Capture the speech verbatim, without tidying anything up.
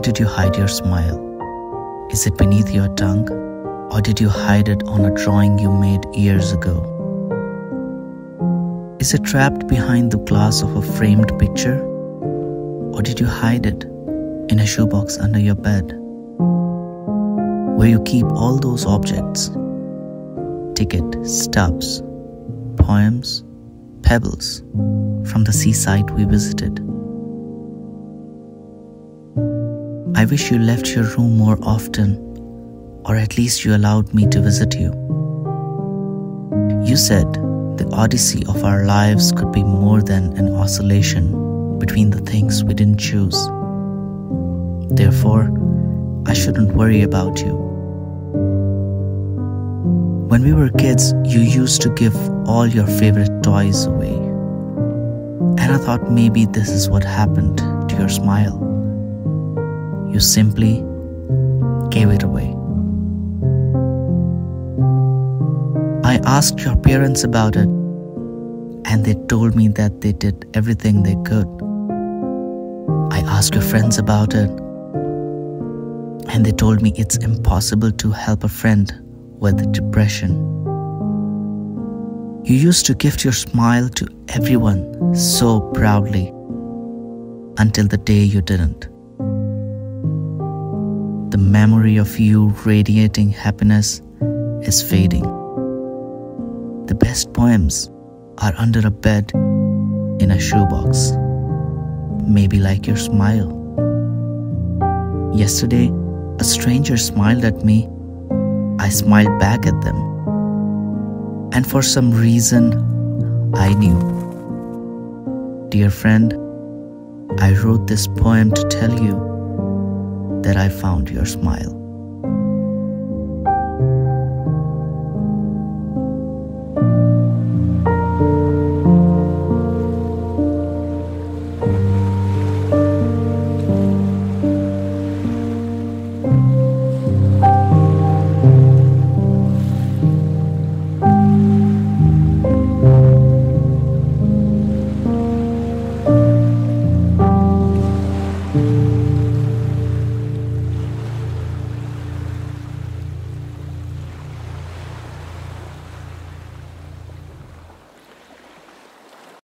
did you hide your smile? Is it beneath your tongue, or did you hide it on a drawing you made years ago? Is it trapped behind the glass of a framed picture, or did you hide it in a shoebox under your bed, where you keep all those objects? Ticket stubs, poems, pebbles from the seaside we visited. I wish you left your room more often, or at least you allowed me to visit you. You said the odyssey of our lives could be more than an oscillation between the things we didn't choose. Therefore, I shouldn't worry about you. When we were kids, you used to give all your favorite toys away, and I thought maybe this is what happened to your smile. You simply gave it away. I asked your parents about it, and they told me that they did everything they could. I asked your friends about it, and they told me it's impossible to help a friend with depression. You used to gift your smile to everyone so proudly, until the day you didn't. The memory of you radiating happiness is fading. The best poems are under a bed in a shoebox, maybe like your smile. Yesterday, a stranger smiled at me. I smiled back at them. And for some reason, I knew. Dear friend, I wrote this poem to tell you that I found your smile.